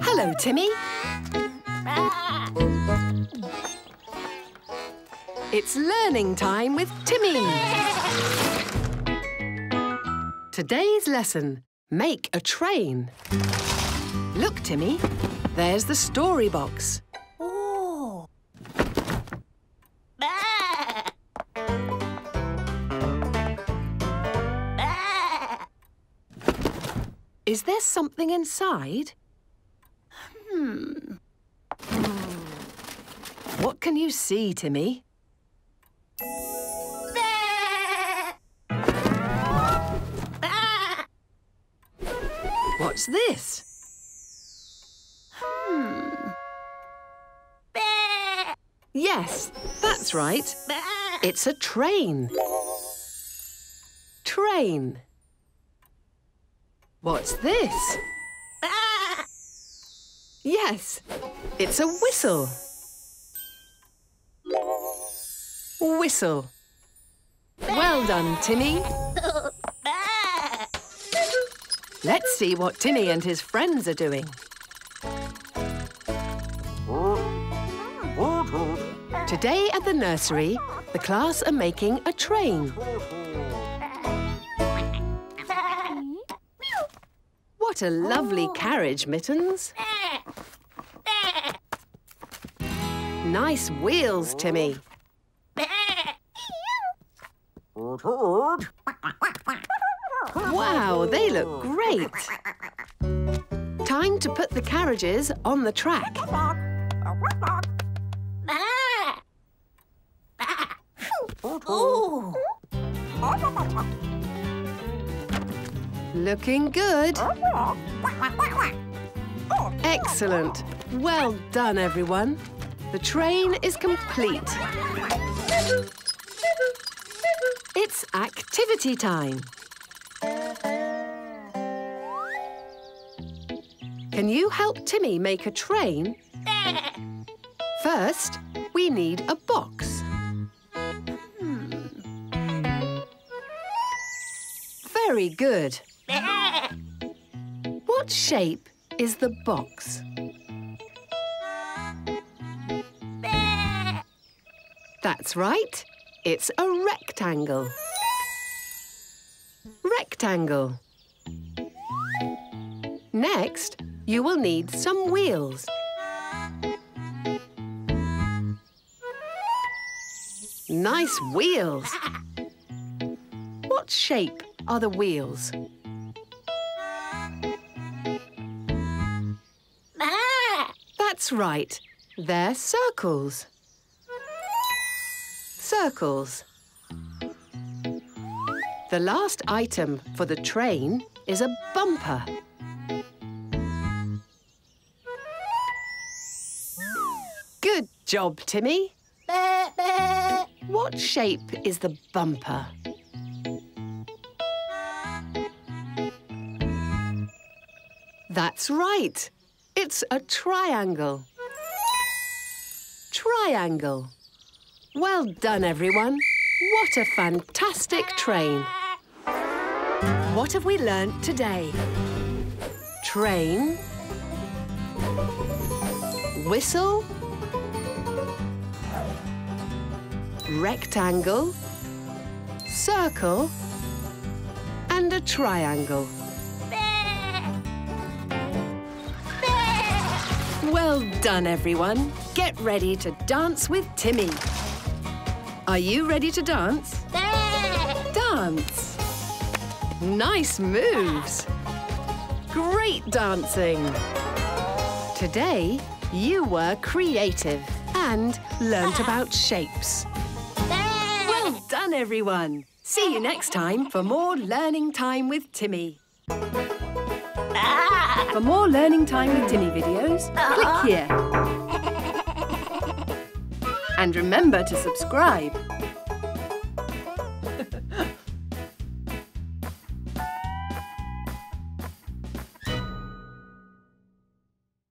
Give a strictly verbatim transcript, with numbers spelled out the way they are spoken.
Hello, Timmy. It's learning time with Timmy. Today's lesson, make a train. Look, Timmy, there's the story box. Oh. Is there something inside? Hmm. What can you see, Timmy? What's this? Hmm. Yes, that's right. It's a train. Train. What's this? Yes, it's a whistle. Whistle. Well done, Timmy. Let's see what Timmy and his friends are doing. Today at the nursery, the class are making a train. What a lovely carriage, Mittens. Nice wheels, Timmy. Wow, they look great. Time to put the carriages on the track. Ooh. Looking good. Excellent. Well done, everyone. The train is complete. It's activity time. Can you help Timmy make a train? First, we need a box. Very good. What shape is the box? That's right. It's a rectangle. Rectangle. Next, you will need some wheels. Nice wheels. What shape are the wheels? That's right. They're circles. Circles. The last item for the train is a bumper. Good job, Timmy. What shape is the bumper? That's right. It's a triangle. Triangle. Well done, everyone. What a fantastic train. What have we learnt today? Train, whistle, rectangle, circle, and a triangle. Well done, everyone. Get ready to dance with Timmy. Are you ready to dance? Dance! Nice moves! Great dancing! Today, you were creative and learnt about shapes. Well done, everyone! See you next time for more Learning Time with Timmy. For more Learning Time with Timmy videos, click here. And remember to subscribe.